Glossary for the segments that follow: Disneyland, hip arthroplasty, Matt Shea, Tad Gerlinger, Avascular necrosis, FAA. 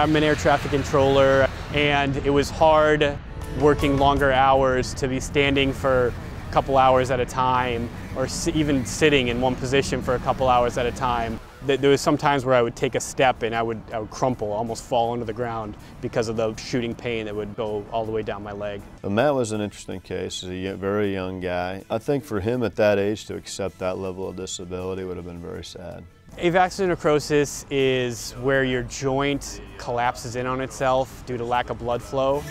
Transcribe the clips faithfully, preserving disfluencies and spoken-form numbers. I'm an air traffic controller, and it was hard working longer hours to be standing for a couple hours at a time, or even sitting in one position for a couple hours at a time. There was some times where I would take a step and I would, I would crumple, almost fall onto the ground because of the shooting pain that would go all the way down my leg. And Matt was an interesting case. He's a very young guy. I think for him at that age to accept that level of disability would have been very sad. Avascular necrosis is where your joint collapses in on itself due to lack of blood flow.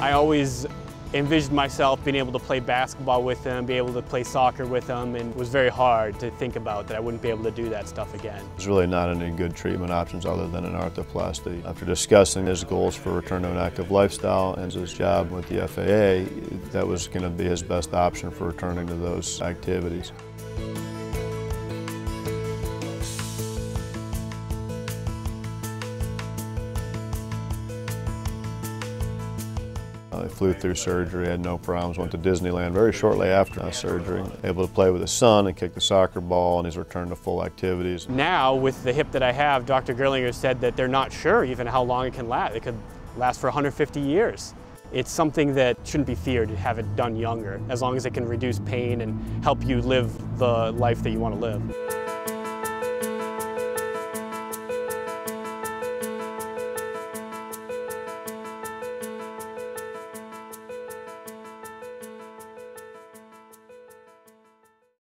I always envisioned myself being able to play basketball with them, be able to play soccer with them, and it was very hard to think about that I wouldn't be able to do that stuff again. There's really not any good treatment options other than an arthroplasty. After discussing his goals for return to an active lifestyle and his job with the F A A, that was going to be his best option for returning to those activities. I flew through surgery, had no problems, went to Disneyland very shortly after surgery, able to play with his son and kick the soccer ball, and he's returned to full activities. Now, with the hip that I have, Doctor Gerlinger said that they're not sure even how long it can last. It could last for one hundred fifty years. It's something that shouldn't be feared to have it done younger, as long as it can reduce pain and help you live the life that you want to live.